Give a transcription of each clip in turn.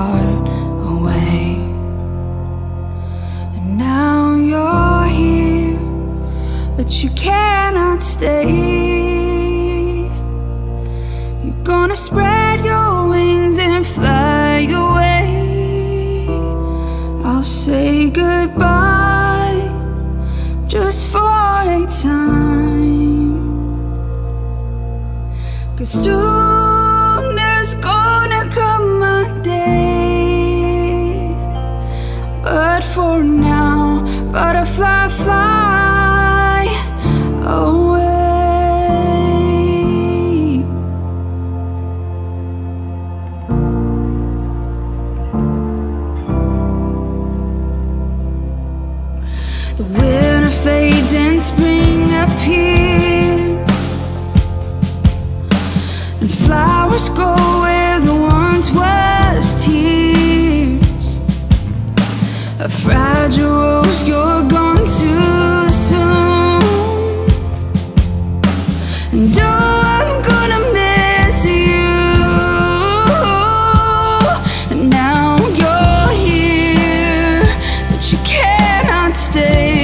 heart away. And now you're here, but you cannot stay. You're gonna spread your wings and fly away. I'll say goodbye just for a time, 'cause soon there's gonna come a day. But for now, butterfly, fly away. The winter fades and spring appears, and flowers go where the once was tears. A fragile rose, you're gone too soon. And oh, I'm gonna miss you. And now you're here, but you cannot stay.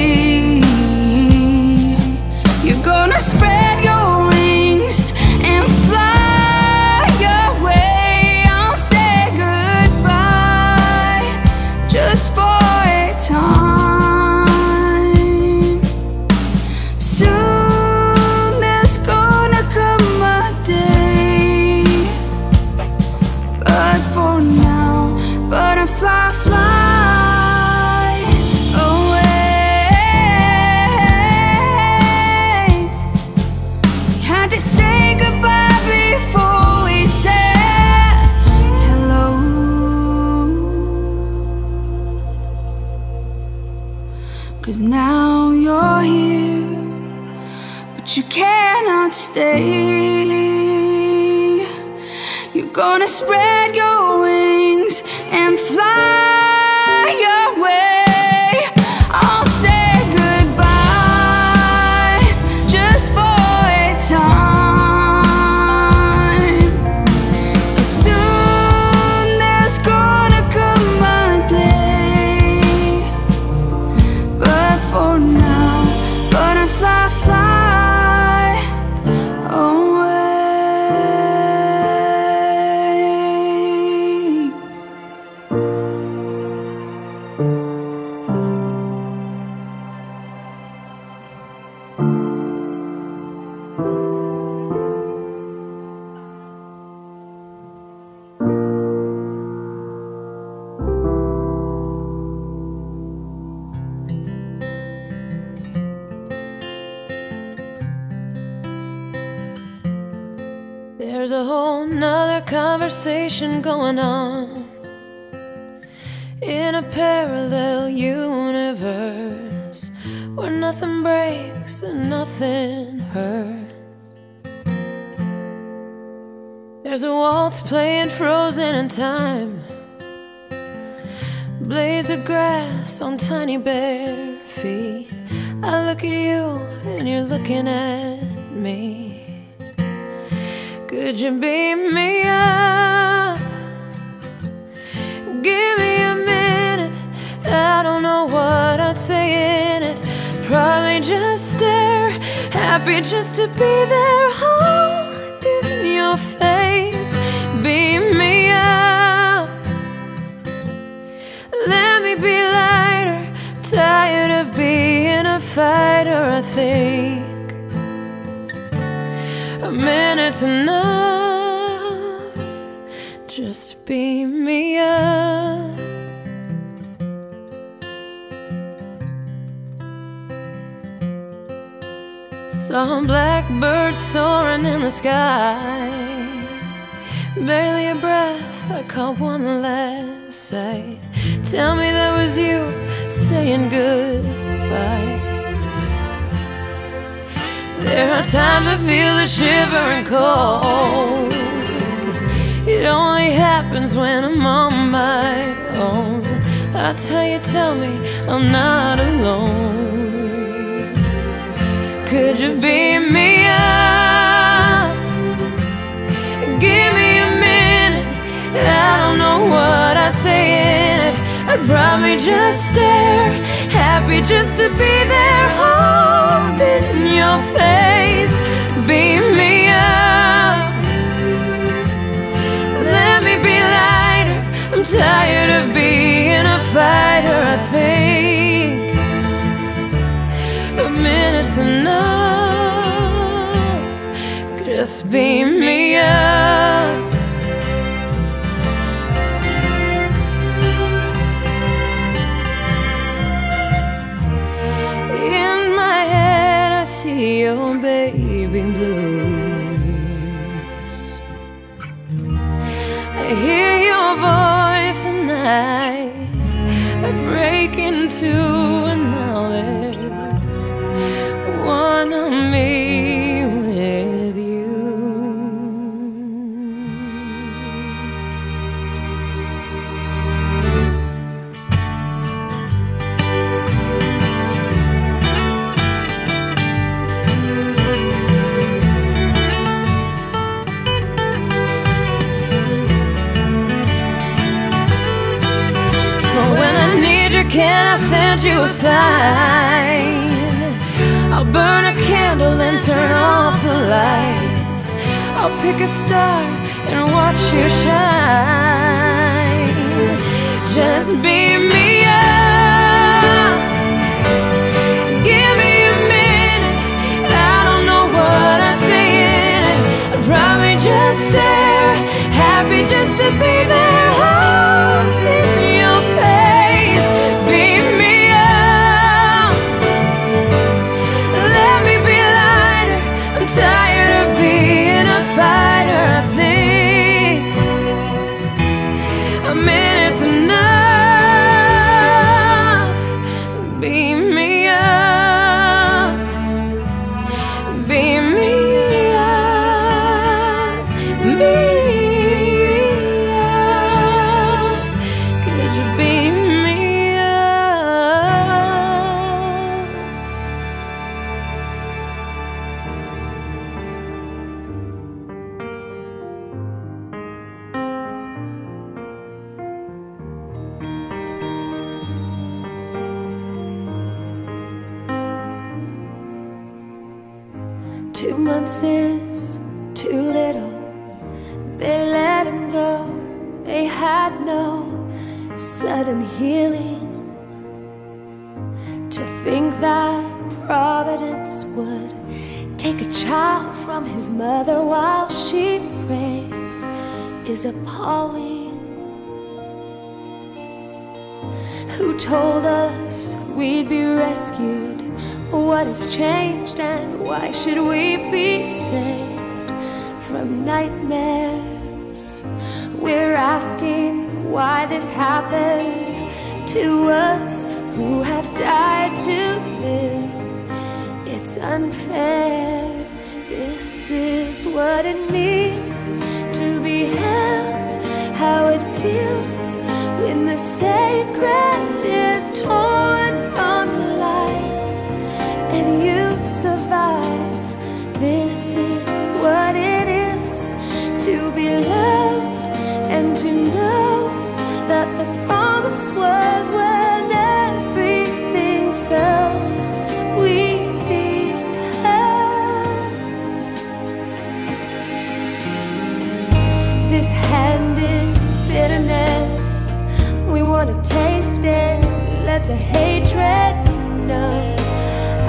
You're gonna spread your wings and fly away. I'll say goodbye just for a time. Soon there's gonna come a day, but for now, butterfly, fly away. We had to say goodbye before we said hello. Cause now you're here, but you cannot stay. You're gonna spread your wings and fly away. I'll say goodbye just for a time. 'Cause soon there's gonna come a day, but for now, butterfly, fly away. There's a whole nother conversation going on in a parallel universe where nothing breaks and nothing hurts. There's a waltz playing frozen in time, blades of grass on tiny bare feet. I look at you and you're looking at me. Could you beat me up? Give me a minute. I don't know what I'd say in it. Probably just stare, happy just to be there, holding in your face. Beat me up. Let me be lighter. Tired of being a fighter, I think. A minute's enough, just beat me up. Saw a blackbird soaring in the sky, barely a breath, I caught one last sight. Tell me that was you saying goodbye. There are times I feel the shivering cold. It only happens when I'm on my own. That's how you tell me I'm not alone. Could you beat me up? Give me a minute. I don't know what I probably just stare, happy just to be there, holding your face. Beam me up, let me be lighter. I'm tired of being a fighter. I think a minute's enough, just beam me up. Your baby blues, I hear your voice and I break into another. One of me with you. Can I send you a sign? I'll burn a candle and turn off the lights. I'll pick a star and watch you shine. Just beam me up, give me a minute. I don't know what I see in it. I'll probably just stare, happy just to be there, holding your face.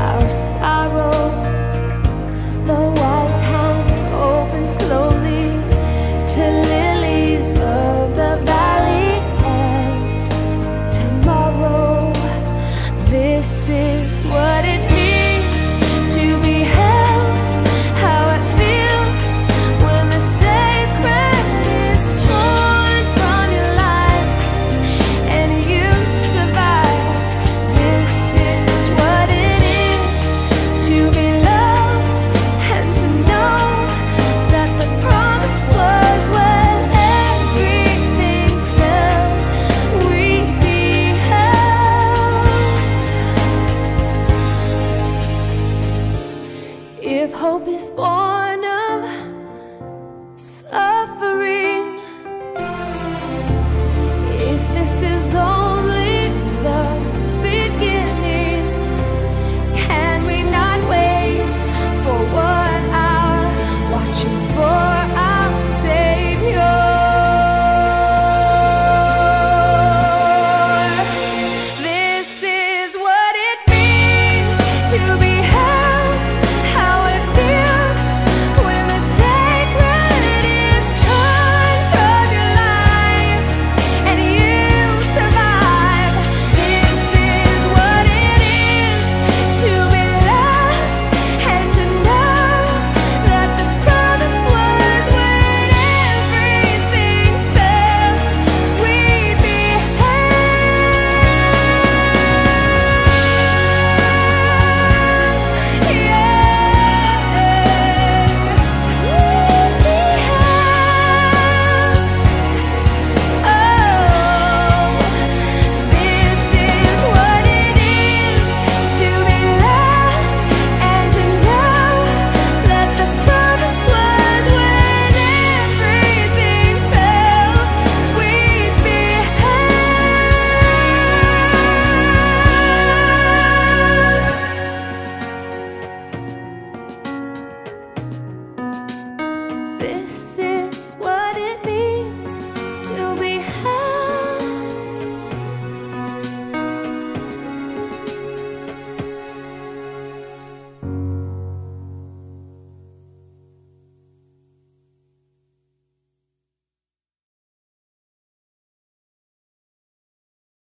Our sorrow, the wise hand opens slowly.